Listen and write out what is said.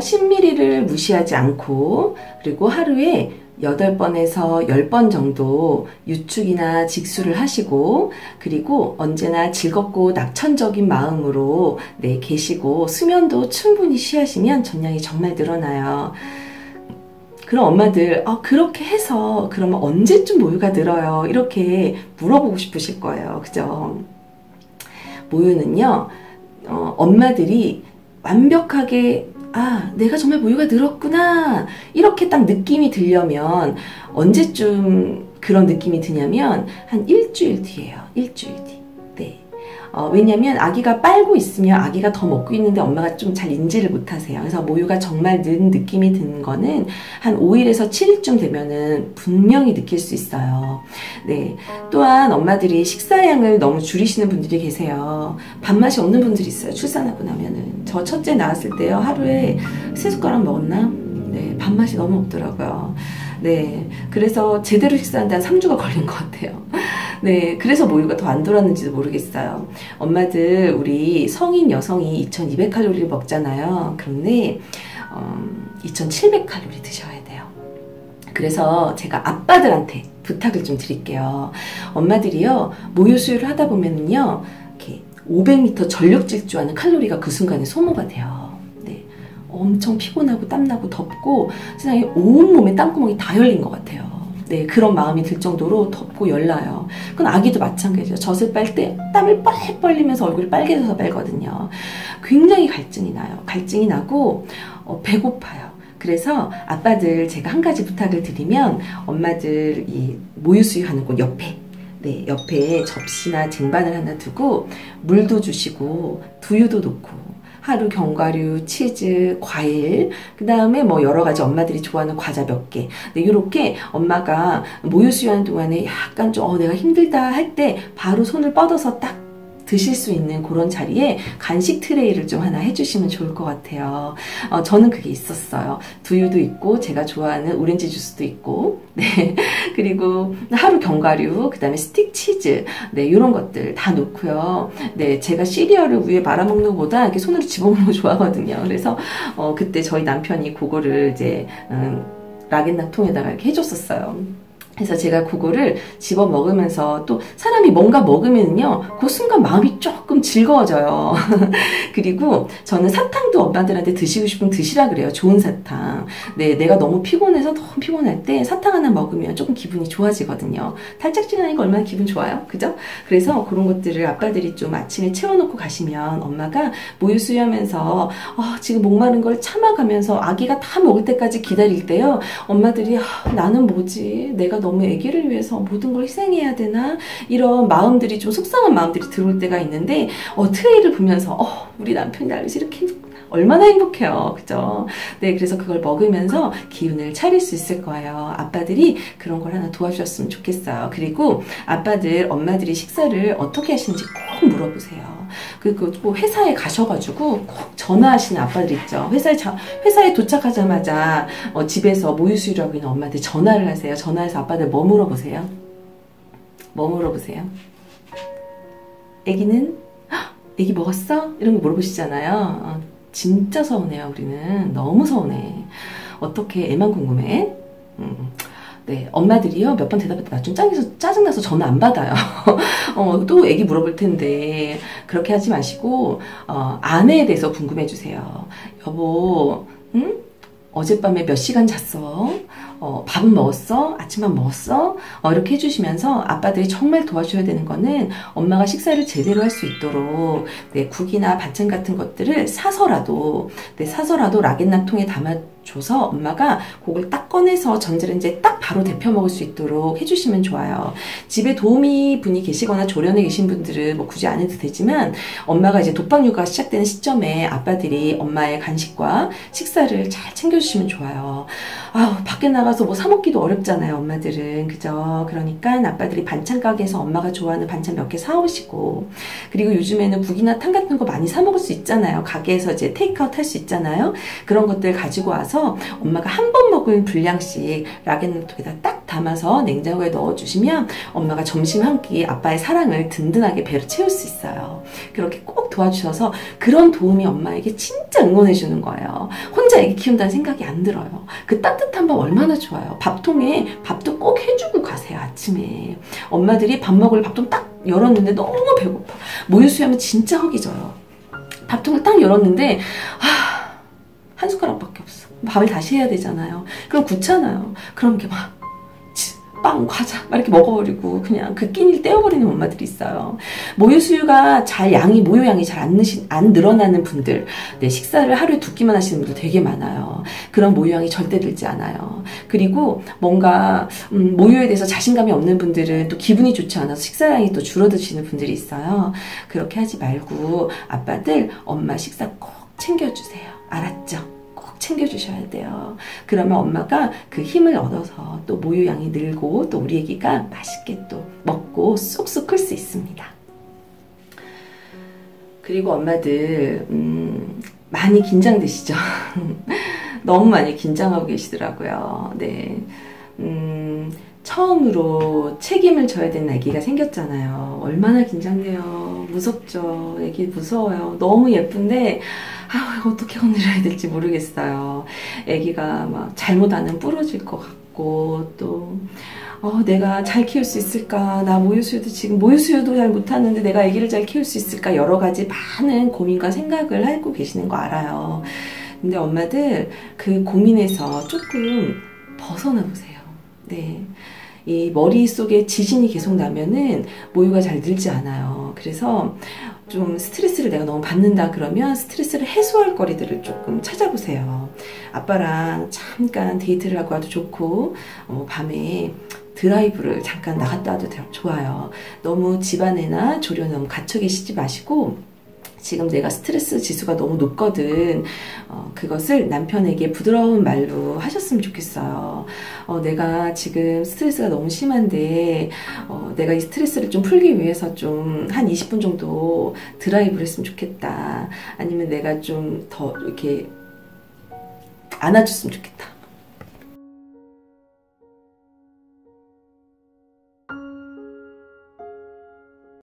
10ml를 무시하지 않고, 그리고 하루에 8번에서 10번 정도 유축이나 직수를 하시고, 그리고 언제나 즐겁고 낙천적인 마음으로 계시고 수면도 충분히 취하시면 전량이 정말 늘어나요. 그런 엄마들, 그렇게 해서 그러면 언제쯤 모유가 늘어요? 이렇게 물어보고 싶으실 거예요. 그죠? 모유는요, 엄마들이 완벽하게 내가 정말 모유가 늘었구나 이렇게 딱 느낌이 들려면 언제쯤 그런 느낌이 드냐면 한 일주일 뒤에요. 일주일 뒤. 네. 왜냐면 아기가 빨고 있으면 아기가 더 먹고 있는데 엄마가 좀 잘 인지를 못하세요. 그래서 모유가 정말 는 느낌이 드는 거는 한 5일에서 7일쯤 되면은 분명히 느낄 수 있어요. 네. 또한 엄마들이 식사량을 너무 줄이시는 분들이 계세요. 밥맛이 없는 분들이 있어요. 출산하고 나면은. 저 첫째 낳았을 때요, 하루에 3숟가락 먹었나? 네. 밥맛이 너무 없더라고요. 네. 그래서 제대로 식사하는데 한 3주가 걸린 것 같아요. 네, 그래서 모유가 더 안 돌았는지도 모르겠어요. 엄마들, 우리 성인 여성이 2200칼로리를 먹잖아요. 그런데 2700칼로리 드셔야 돼요. 그래서 제가 아빠들한테 부탁을 좀 드릴게요. 엄마들이요, 모유 수유를 하다 보면은요, 이렇게 500m 전력 질주하는 칼로리가 그 순간에 소모가 돼요. 엄청 피곤하고 땀나고 덥고 세상에 온몸에 땀구멍이 다 열린 것 같아요. 네, 그런 마음이 들 정도로 덥고 열나요. 그건 아기도 마찬가지예요. 젖을 빨 때 땀을 뻘뻘 흘리면서 얼굴이 빨개져서 빨거든요. 굉장히 갈증이 나요. 갈증이 나고 배고파요. 그래서 아빠들, 제가 한 가지 부탁을 드리면 엄마들 이 모유 수유하는 곳 옆에, 네, 옆에 접시나 쟁반을 하나 두고 물도 주시고 두유도 놓고 하루 견과류, 치즈, 과일, 그 다음에 뭐 여러 가지 엄마들이 좋아하는 과자 몇 개. 네, 이렇게 엄마가 모유 수유하는 동안에 약간 좀 내가 힘들다 할 때 바로 손을 뻗어서 딱 드실 수 있는 그런 자리에 간식 트레이를 좀 하나 해주시면 좋을 것 같아요. 저는 그게 있었어요. 두유도 있고 제가 좋아하는 오렌지 주스도 있고, 네, 그리고 하루 견과류, 그 다음에 스틱 치즈, 네, 이런 것들 다 놓고요. 네, 제가 시리얼을 위에 말아먹는 것보다 이렇게 손으로 집어먹는 거 좋아하거든요. 그래서 그때 저희 남편이 그거를 이제 락앤락통에다가 이렇게 해줬었어요. 그래서 제가 그거를 집어 먹으면서, 또 사람이 뭔가 먹으면요, 그 순간 마음이 조금 즐거워져요. 그리고 저는 사탕도 엄마들한테 드시고 싶으면 드시라 그래요. 좋은 사탕. 네, 내가 너무 피곤해서 너무 피곤할 때 사탕 하나 먹으면 조금 기분이 좋아지거든요. 달짝지근 하니까 얼마나 기분 좋아요. 그죠? 그래서 그런 것들을 아빠들이 좀 아침에 채워놓고 가시면 엄마가 모유 수유하면서 지금 목마른 걸 참아가면서 아기가 다 먹을 때까지 기다릴 때요, 엄마들이 나는 뭐지? 내가 너무 아기를 위해서 모든 걸 희생해야 되나? 이런 마음들이 좀 속상한 마음들이 들어올 때가 있는데 트레이를 보면서 우리 남편이 나를 이렇게 얼마나 행복해요. 그죠? 네, 그래서 그걸 먹으면서 기운을 차릴 수 있을 거예요. 아빠들이 그런 걸 하나 도와주셨으면 좋겠어요. 그리고 아빠들, 엄마들이 식사를 어떻게 하시는지 꼭 물어보세요. 그리고 꼭 회사에 가셔가지고 꼭 전화하시는 아빠들 있죠. 회사에 도착하자마자 집에서 모유수유를 하고 있는 엄마한테 전화를 하세요. 전화해서 아빠들 뭐 물어보세요? 뭐 물어보세요? 애기는? 애기 먹었어? 이런 거 물어보시잖아요. 진짜 서운해요. 우리는 너무 서운해. 어떻게 애만 궁금해? 네, 엄마들이요, 몇 번 대답했다 나 좀 짜증나서 전화 안 받아요. 또 애기 물어볼 텐데 그렇게 하지 마시고 아내에 대해서 궁금해 주세요. 여보, 응? 어젯밤에 몇 시간 잤어? 밥은 먹었어? 아침밥 먹었어? 이렇게 해주시면서 아빠들이 정말 도와줘야 되는 거는 엄마가 식사를 제대로 할 수 있도록, 네, 국이나 반찬 같은 것들을 사서라도, 네, 사서라도 락앤락통에 담아줘서 엄마가 그걸 딱 꺼내서 전자레인지에 딱 바로 데펴 먹을 수 있도록 해주시면 좋아요. 집에 도우미 분이 계시거나 조련에 계신 분들은 뭐 굳이 안 해도 되지만, 엄마가 이제 독박 육아가 시작되는 시점에 아빠들이 엄마의 간식과 식사를 잘 챙겨주시면 좋아요. 밖에 나가서 뭐 사먹기도 어렵잖아요, 엄마들은. 그죠? 그러니까 아빠들이 반찬 가게에서 엄마가 좋아하는 반찬 몇 개 사오시고, 그리고 요즘에는 국이나 탕 같은 거 많이 사먹을 수 있잖아요. 가게에서 이제 테이크아웃 할 수 있잖아요. 그런 것들 가지고 와서 따라서 엄마가 한 번 먹은 분량씩 락앤락톡에다 딱 담아서 냉장고에 넣어주시면 엄마가 점심 한 끼 아빠의 사랑을 든든하게 배로 채울 수 있어요. 그렇게 꼭 도와주셔서 그런 도움이 엄마에게 진짜 응원해주는 거예요. 혼자 애기 키운다는 생각이 안 들어요. 그 따뜻한 밥 얼마나 좋아요. 밥통에 밥도 꼭 해주고 가세요. 아침에 엄마들이 밥 먹을 밥통 딱 열었는데 너무 배고파. 모유수유하면 진짜 허기져요. 밥통을 딱 열었는데 한 숟가락밖에 없어. 밥을 다시 해야 되잖아요. 그럼 굳잖아요. 그럼 이렇게 막 빵, 과자 막 이렇게 먹어버리고 그냥 그 끼니를 떼어버리는 엄마들이 있어요. 모유수유가 잘 양이 모유양이 잘 안 늘어나는 분들, 네, 식사를 하루에 두 끼만 하시는 분들 되게 많아요. 그런 모유양이 절대 들지 않아요. 그리고 뭔가 모유에 대해서 자신감이 없는 분들은 또 기분이 좋지 않아서 식사량이 또 줄어드시는 분들이 있어요. 그렇게 하지 말고 아빠들 엄마 식사 꼭 챙겨주세요. 알았죠? 챙겨주셔야 돼요. 그러면 엄마가 그 힘을 얻어서 또 모유양이 늘고 또 우리 애기가 맛있게 또 먹고 쑥쑥 클 수 있습니다. 그리고 엄마들 많이 긴장되시죠? 너무 많이 긴장하고 계시더라고요. 네. 처음으로 책임을 져야 되는 아기가 생겼잖아요. 얼마나 긴장돼요. 무섭죠. 아기 무서워요. 너무 예쁜데 이거 어떻게 건드려야 될지 모르겠어요. 아기가 막 잘못하면 부러질 것 같고 또 내가 잘 키울 수 있을까? 나 모유수유도 지금 모유수유도 잘 못하는데 내가 아기를 잘 키울 수 있을까? 여러 가지 많은 고민과 생각을 하고 계시는 거 알아요. 근데 엄마들 그 고민에서 조금 벗어나 보세요. 네. 이 머릿속에 지진이 계속 나면은 모유가 잘 늘지 않아요. 그래서 좀 스트레스를 내가 너무 받는다 그러면 스트레스를 해소할 거리들을 조금 찾아보세요. 아빠랑 잠깐 데이트를 하고 와도 좋고 밤에 드라이브를 잠깐 나갔다 와도 좋아요. 너무 집안에나 조련에 너무 갇혀 계시지 마시고 지금 내가 스트레스 지수가 너무 높거든. 그것을 남편에게 부드러운 말로 하셨으면 좋겠어요. 내가 지금 스트레스가 너무 심한데 내가 이 스트레스를 좀 풀기 위해서 좀 한 20분 정도 드라이브를 했으면 좋겠다. 아니면 내가 좀 더 이렇게 안아줬으면 좋겠다.